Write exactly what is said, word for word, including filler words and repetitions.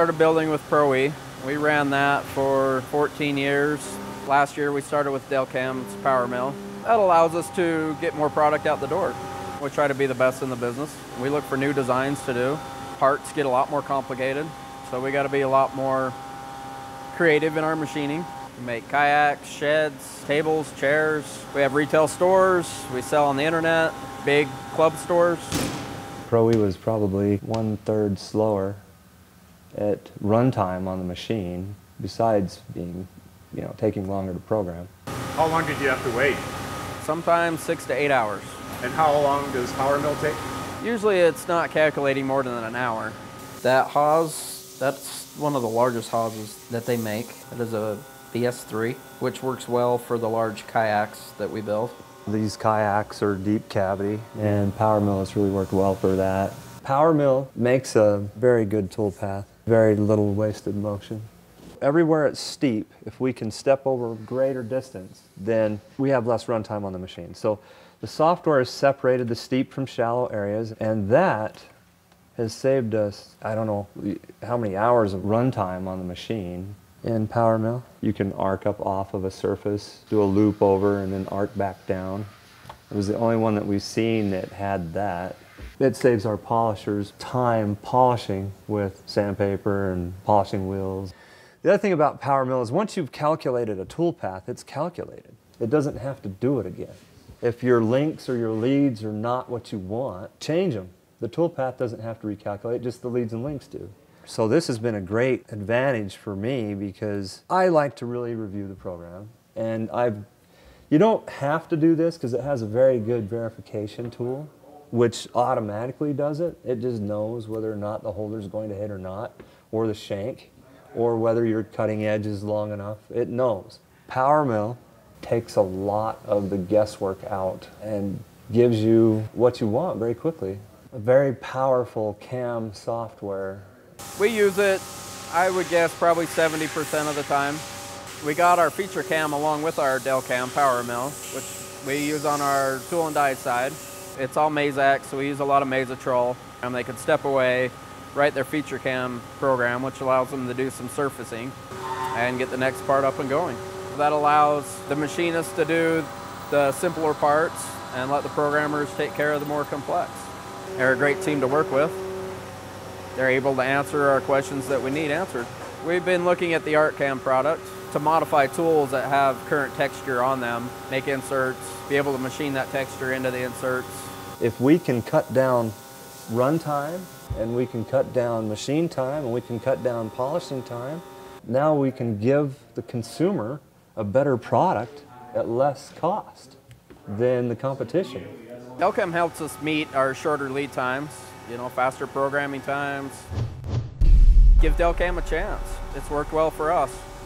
started building with ProE. We ran that for fourteen years. Last year we started with Delcam, it's PowerMILL. That allows us to get more product out the door. We try to be the best in the business. We look for new designs to do. Parts get a lot more complicated, so we got to be a lot more creative in our machining. We make kayaks, sheds, tables, chairs. We have retail stores. We sell on the internet, big club stores. ProE was probably one-third slower at runtime on the machine, besides being, you know, taking longer to program. How long did you have to wait? Sometimes six to eight hours. And how long does PowerMILL take? Usually it's not calculating more than an hour. That Haas, that's one of the largest Haas that they make. It is a B S three, which works well for the large kayaks that we build. These kayaks are deep cavity, and PowerMILL has really worked well for that. PowerMILL makes a very good tool path, very little wasted motion. Everywhere it's steep, if we can step over a greater distance, then we have less runtime on the machine. So the software has separated the steep from shallow areas, and that has saved us, I don't know how many hours of runtime on the machine. In PowerMILL, you can arc up off of a surface, do a loop over, and then arc back down. It was the only one that we've seen that had that. It saves our polishers time polishing with sandpaper and polishing wheels. The other thing about PowerMILL is once you've calculated a tool path, it's calculated. It doesn't have to do it again. If your links or your leads are not what you want, change them. The tool path doesn't have to recalculate, just the leads and links do. So this has been a great advantage for me because I like to really review the program, and I've, you don't have to do this because it has a very good verification tool which automatically does it. It just knows whether or not the holder's going to hit or not, or the shank, or whether your cutting edge is long enough. It knows. PowerMILL takes a lot of the guesswork out and gives you what you want very quickly. A very powerful C A M software. We use it, I would guess, probably seventy percent of the time. We got our FeatureCAM along with our Delcam PowerMILL, which we use on our tool and die side. It's all Mazak, so we use a lot of Mazatrol, and they could step away, write their FeatureCAM program, which allows them to do some surfacing and get the next part up and going. That allows the machinist to do the simpler parts and let the programmers take care of the more complex. They're a great team to work with. They're able to answer our questions that we need answered. We've been looking at the ArtCam product to modify tools that have current texture on them, make inserts, be able to machine that texture into the inserts. If we can cut down runtime, and we can cut down machine time, and we can cut down polishing time, now we can give the consumer a better product at less cost than the competition. Delcam helps us meet our shorter lead times, you know, faster programming times. Give Delcam a chance. It's worked well for us.